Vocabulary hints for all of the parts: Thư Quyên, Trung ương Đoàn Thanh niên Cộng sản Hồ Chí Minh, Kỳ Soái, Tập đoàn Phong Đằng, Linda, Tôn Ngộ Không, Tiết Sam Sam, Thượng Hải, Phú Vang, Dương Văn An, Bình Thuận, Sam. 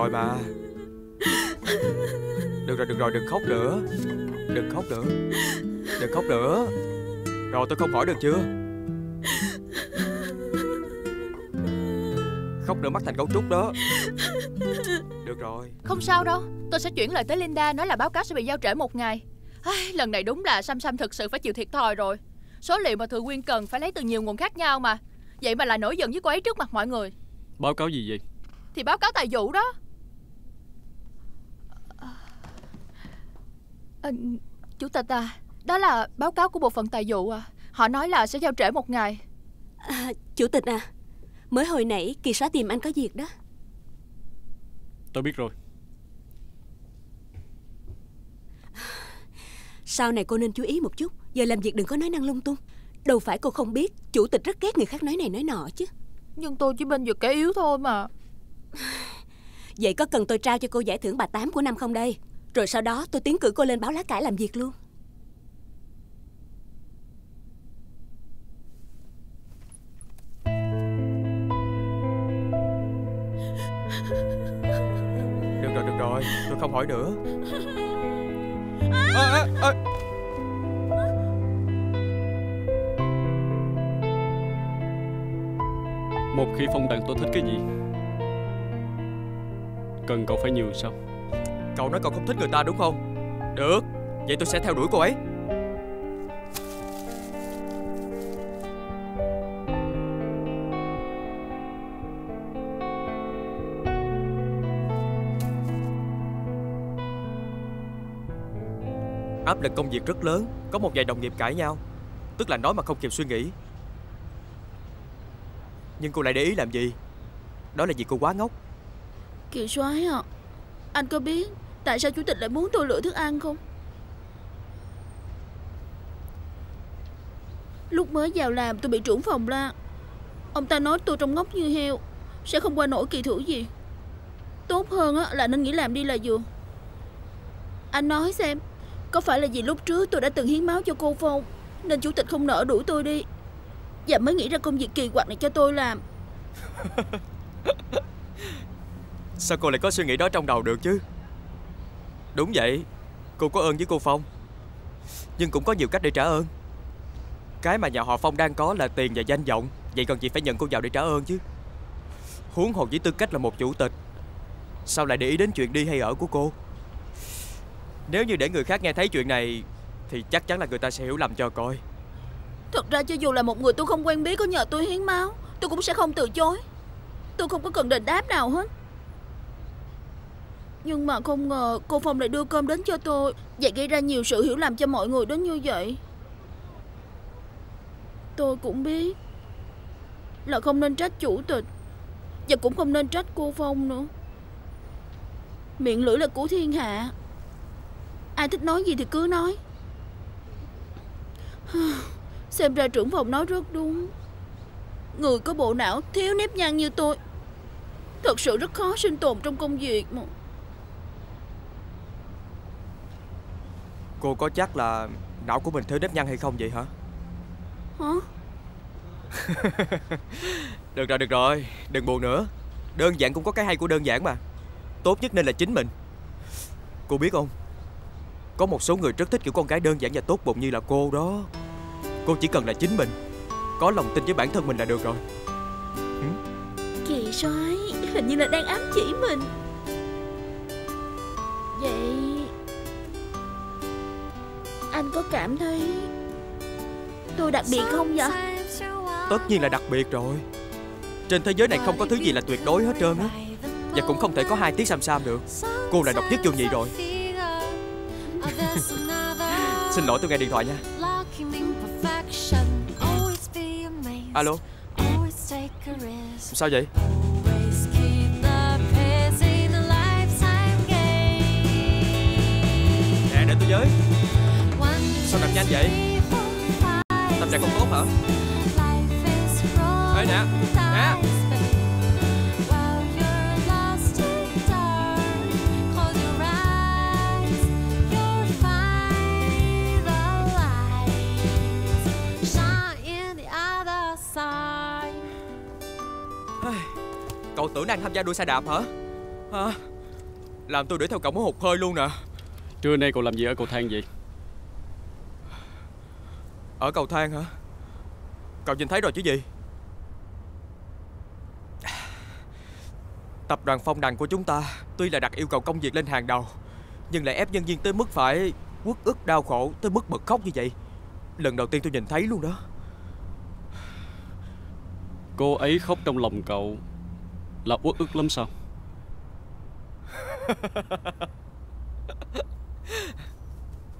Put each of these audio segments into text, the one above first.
rồi mà. Được rồi, đừng khóc nữa. Đừng khóc nữa. Đừng khóc nữa. Rồi tôi không hỏi được chưa? Khóc nữa mắc thành cấu trúc đó. Được rồi. Không sao đâu. Tôi sẽ chuyển lời tới Linda, nói là báo cáo sẽ bị giao trễ một ngày. Lần này đúng là Sam Sam thực sự phải chịu thiệt thòi rồi. Số liệu mà Thư Quyên cần phải lấy từ nhiều nguồn khác nhau mà. Vậy mà lại nổi giận với cô ấy trước mặt mọi người. Báo cáo gì vậy? Thì báo cáo tài vụ đó. Chủ tịch à, đó là báo cáo của bộ phận tài vụ à. Họ nói là sẽ giao trễ một ngày. Chủ tịch à, mới hồi nãy Kỳ Sá tìm anh có việc đó. Tôi biết rồi. Sau này cô nên chú ý một chút. Giờ làm việc đừng có nói năng lung tung. Đâu phải cô không biết chủ tịch rất ghét người khác nói này nói nọ chứ. Nhưng tôi chỉ bên vực kẻ yếu thôi mà. Vậy có cần tôi trao cho cô giải thưởng bà Tám của năm không đây? Rồi sau đó tôi tiến cử cô lên báo lá cải làm việc luôn. Được rồi, tôi không hỏi nữa. Một khi Phong Đằng tôi thích cái gì? Cần cậu phải nhiều sao? Cậu nói cậu không thích người ta đúng không? Được, vậy tôi sẽ theo đuổi cô ấy. Áp lực công việc rất lớn, có một vài đồng nghiệp cãi nhau, tức là nói mà không kịp suy nghĩ. Nhưng cô lại để ý làm gì? Đó là vì cô quá ngốc. Kỳ Soái à, anh có biết tại sao chủ tịch lại muốn tôi lựa thức ăn không? Lúc mới vào làm tôi bị trưởng phòng la. Ông ta nói tôi trông ngốc như heo, sẽ không qua nổi kỳ thủ gì. Tốt hơn là nên nghỉ làm đi là vừa. Anh nói xem, có phải là vì lúc trước tôi đã từng hiến máu cho cô Phong nên chủ tịch không nỡ đuổi tôi đi và mới nghĩ ra công việc kỳ quặc này cho tôi làm? Sao cô lại có suy nghĩ đó trong đầu được chứ? Đúng vậy, cô có ơn với cô Phong, nhưng cũng có nhiều cách để trả ơn. Cái mà nhà họ Phong đang có là tiền và danh vọng, vậy còn gì phải nhận cô vào để trả ơn chứ? Huống hồ với tư cách là một chủ tịch, sao lại để ý đến chuyện đi hay ở của cô? Nếu như để người khác nghe thấy chuyện này thì chắc chắn là người ta sẽ hiểu lầm cho coi. Thật ra cho dù là một người tôi không quen biết có nhờ tôi hiến máu, tôi cũng sẽ không từ chối. Tôi không có cần đền đáp nào hết. Nhưng mà không ngờ cô Phong lại đưa cơm đến cho tôi, và gây ra nhiều sự hiểu lầm cho mọi người đến như vậy. Tôi cũng biết là không nên trách chủ tịch, và cũng không nên trách cô Phong nữa. Miệng lưỡi là của thiên hạ, ai thích nói gì thì cứ nói. Xem ra trưởng phòng nói rất đúng. Người có bộ não thiếu nếp nhăn như tôi thật sự rất khó sinh tồn trong công việc mà. Cô có chắc là não của mình thiếu nếp nhăn hay không vậy hả? Hả? Được rồi, được rồi, đừng buồn nữa. Đơn giản cũng có cái hay của đơn giản mà. Tốt nhất nên là chính mình. Cô biết không, có một số người rất thích kiểu con gái đơn giản và tốt bụng như là cô đó. Cô chỉ cần là chính mình, có lòng tin với bản thân mình là được rồi. Kỳ Soái hình như là đang ám chỉ mình. Vậy anh có cảm thấy tôi đặc biệt không vậy? Tất nhiên là đặc biệt rồi. Trên thế giới này không có thứ gì là tuyệt đối hết trơn á. Và cũng không thể có hai Tiết Sam Sam được. Cô là độc nhất vô nhị rồi. Xin lỗi, tôi nghe điện thoại nha. Alo, sao vậy? Nè, để tôi với. Sao nằm nhanh vậy? Tâm trạng không tốt hả? Ê nè, nè. Cậu tưởng đang tham gia đua xe đạp hả? Hả? Làm tôi để theo cổng hụt hơi luôn nè. Trưa nay cậu làm gì ở cầu thang vậy? Ở cầu thang hả? Cậu nhìn thấy rồi chứ gì? Tập đoàn Phong Đằng của chúng ta tuy là đặt yêu cầu công việc lên hàng đầu, nhưng lại ép nhân viên tới mức phải uất ức đau khổ tới mức bật khóc như vậy. Lần đầu tiên tôi nhìn thấy luôn đó. Cô ấy khóc trong lòng cậu là uất ức lắm sao?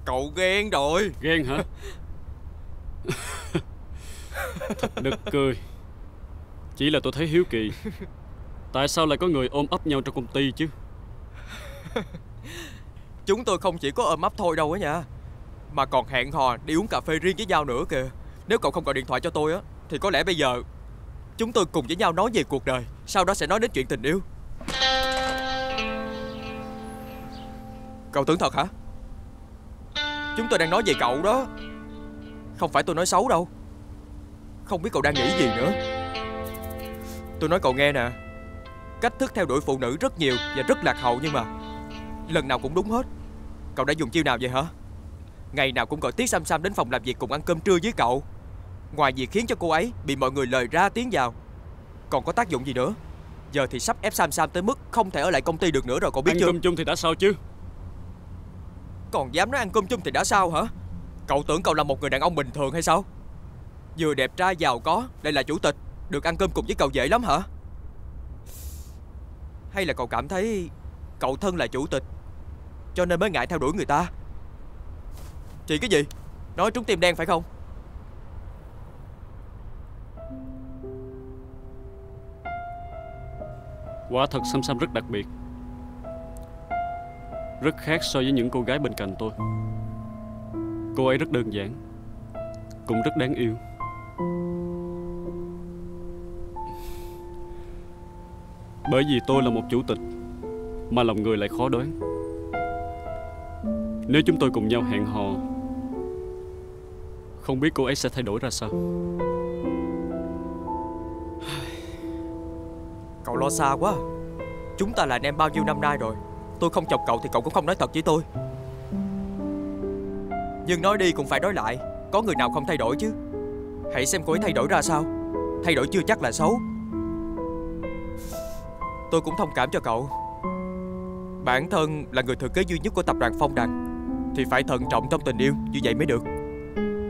Cậu ghen rồi. Ghen hả? Thật nực cười. Chỉ là tôi thấy hiếu kỳ, tại sao lại có người ôm ấp nhau trong công ty chứ? Chúng tôi không chỉ có ôm ấp thôi đâu á nha, mà còn hẹn hò đi uống cà phê riêng với nhau nữa kìa. Nếu cậu không gọi điện thoại cho tôi á, thì có lẽ bây giờ chúng tôi cùng với nhau nói về cuộc đời, sau đó sẽ nói đến chuyện tình yêu. Cậu tưởng thật hả? Chúng tôi đang nói về cậu đó, không phải tôi nói xấu đâu. Không biết cậu đang nghĩ gì nữa. Tôi nói cậu nghe nè, cách thức theo đuổi phụ nữ rất nhiều và rất lạc hậu, nhưng mà lần nào cũng đúng hết. Cậu đã dùng chiêu nào vậy hả? Ngày nào cũng gọi Tiết Sam Sam đến phòng làm việc cùng ăn cơm trưa với cậu. Ngoài việc khiến cho cô ấy bị mọi người lời ra tiếng vào, còn có tác dụng gì nữa? Giờ thì sắp ép Sam Sam tới mức không thể ở lại công ty được nữa rồi, cậu biết chưa? Ăn cơm chung thì đã sao chứ? Còn dám nói ăn cơm chung thì đã sao hả? Cậu tưởng cậu là một người đàn ông bình thường hay sao? Vừa đẹp trai giàu có, đây là chủ tịch, được ăn cơm cùng với cậu dễ lắm hả? Hay là cậu cảm thấy cậu thân là chủ tịch cho nên mới ngại theo đuổi người ta? Chị cái gì? Nói trúng tim đen phải không? Quả thật Sam Sam rất đặc biệt, rất khác so với những cô gái bên cạnh tôi. Cô ấy rất đơn giản, cũng rất đáng yêu. Bởi vì tôi là một chủ tịch mà lòng người lại khó đoán. Nếu chúng tôi cùng nhau hẹn hò, không biết cô ấy sẽ thay đổi ra sao. Cậu lo xa quá. Chúng ta là anh em bao nhiêu năm nay rồi. Tôi không chọc cậu thì cậu cũng không nói thật với tôi. Nhưng nói đi cũng phải nói lại, có người nào không thay đổi chứ. Hãy xem cô ấy thay đổi ra sao. Thay đổi chưa chắc là xấu. Tôi cũng thông cảm cho cậu. Bản thân là người thừa kế duy nhất của tập đoàn Phong Đằng thì phải thận trọng trong tình yêu, như vậy mới được.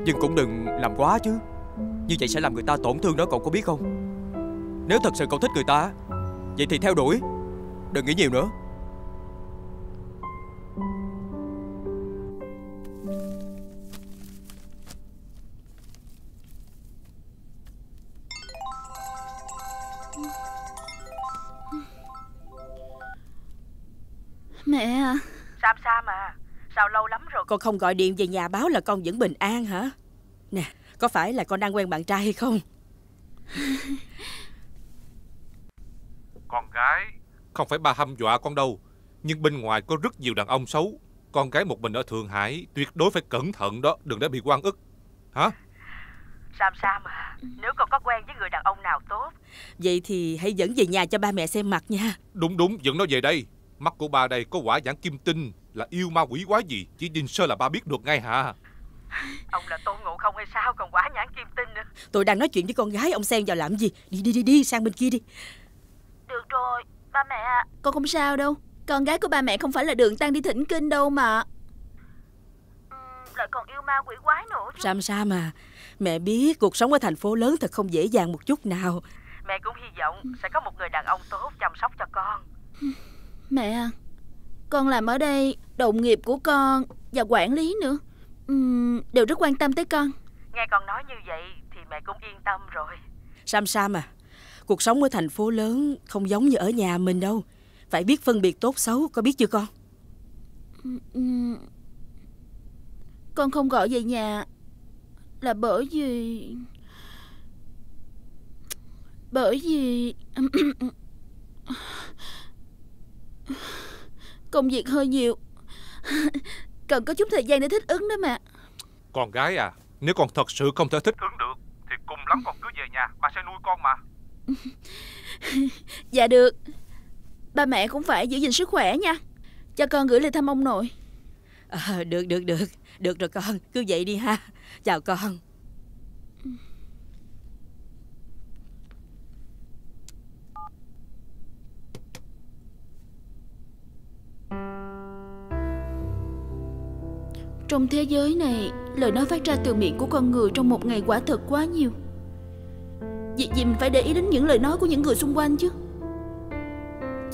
Nhưng cũng đừng làm quá chứ, như vậy sẽ làm người ta tổn thương đó, cậu có biết không? Nếu thật sự cậu thích người ta, vậy thì theo đuổi, đừng nghĩ nhiều nữa. Mẹ à. Sam Sam à, sao lâu lắm rồi con không gọi điện về nhà báo là con vẫn bình an hả? Nè, có phải là con đang quen bạn trai hay không? Con gái, không phải ba hăm dọa con đâu, nhưng bên ngoài có rất nhiều đàn ông xấu. Con gái một mình ở Thượng Hải tuyệt đối phải cẩn thận đó, đừng để bị oan ức. Hả? Sam Sam à, nếu con có quen với người đàn ông nào tốt, vậy thì hãy dẫn về nhà cho ba mẹ xem mặt nha. Đúng đúng, dẫn nó về đây. Mắt của ba đây có quả nhãn kim tinh, là yêu ma quỷ quái gì chỉ nhìn sơ là ba biết được ngay hả? Ông là Tôn Ngộ Không hay sao còn quả nhãn kim tinh nữa. Tôi đang nói chuyện với con gái, ông xen vào làm gì? Đi sang bên kia đi. Được rồi ba mẹ ạ. Con không sao đâu. Con gái của ba mẹ không phải là đường tăng đi thỉnh kinh đâu mà. Lại còn yêu ma quỷ quái nữa chứ. Sam Sam à, mẹ biết cuộc sống ở thành phố lớn thật không dễ dàng một chút nào. Mẹ cũng hy vọng sẽ có một người đàn ông tốt chăm sóc cho con. Mẹ à, con làm ở đây, đồng nghiệp của con và quản lý nữa đều rất quan tâm tới con. Nghe con nói như vậy thì mẹ cũng yên tâm rồi. Sam Sam à, cuộc sống ở thành phố lớn không giống như ở nhà mình đâu. Phải biết phân biệt tốt xấu, có biết chưa con? Con không gọi về nhà là bởi vì công việc hơi nhiều. Cần có chút thời gian để thích ứng đó mẹ. Con gái à, nếu con thật sự không thể thích ứng được thì cùng lắm con cứ về nhà, ba sẽ nuôi con mà. Dạ được. Ba mẹ cũng phải giữ gìn sức khỏe nha. Cho con gửi lời thăm ông nội. Được rồi con, cứ vậy đi ha. Chào con. Trong thế giới này, lời nói phát ra từ miệng của con người trong một ngày quả thật quá nhiều. Việc gì mình phải để ý đến những lời nói của những người xung quanh chứ.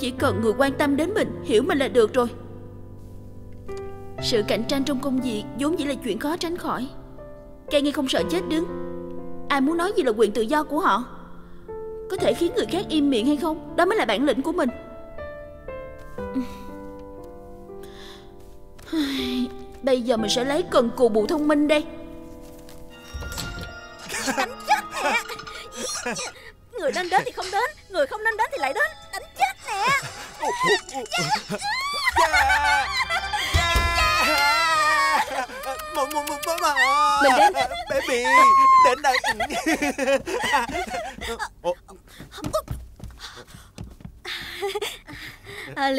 Chỉ cần người quan tâm đến mình, hiểu mình là được rồi. Sự cạnh tranh trong công việc vốn dĩ là chuyện khó tránh khỏi. Cây nghe không sợ chết đứng. Ai muốn nói gì là quyền tự do của họ. Có thể khiến người khác im miệng hay không, đó mới là bản lĩnh của mình. Bây giờ mình sẽ lấy cần cù bù thông minh đây. Đánh chết nè. Người nên đến thì không đến, người không nên đến thì lại đến. Đánh chết nè. Mình đến. Bé Bì, đến đây.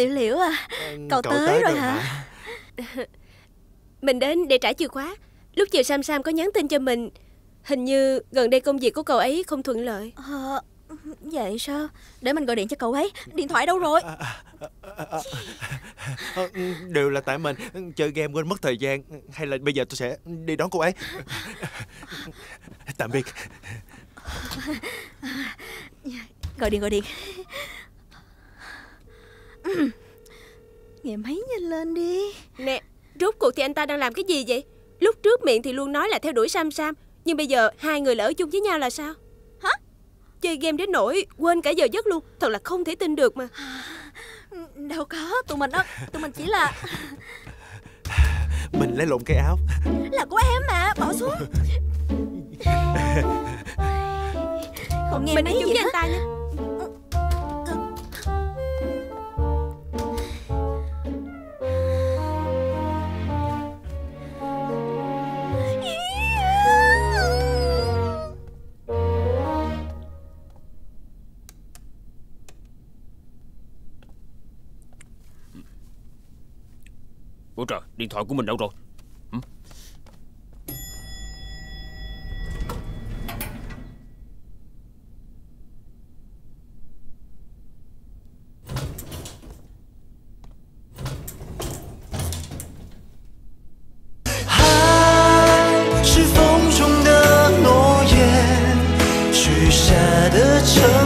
Liễu à, cậu tới rồi hả? Mình đến để trả chìa khóa. Lúc chiều Sam Sam có nhắn tin cho mình. Hình như gần đây công việc của cậu ấy không thuận lợi. Vậy sao? Để mình gọi điện cho cậu ấy. Điện thoại đâu rồi? Đều là tại mình. Chơi game quên mất thời gian. Hay là bây giờ tôi sẽ đi đón cô ấy. Tạm biệt. Gọi điện. Nghe máy nhanh lên đi. Nè, rốt cuộc thì anh ta đang làm cái gì vậy? Lúc trước miệng thì luôn nói là theo đuổi Sam Sam, nhưng bây giờ hai người lỡ chung với nhau là sao? Hả? Chơi game đến nỗi quên cả giờ giấc luôn. Thật là không thể tin được mà. Đâu có, tụi mình chỉ là... Mình lấy lộn cái áo. Là của em mà, bỏ xuống. Không nghe mình nói chung với anh ta nha. Ủa trời, điện thoại của mình đâu rồi? Hãy subscribe cho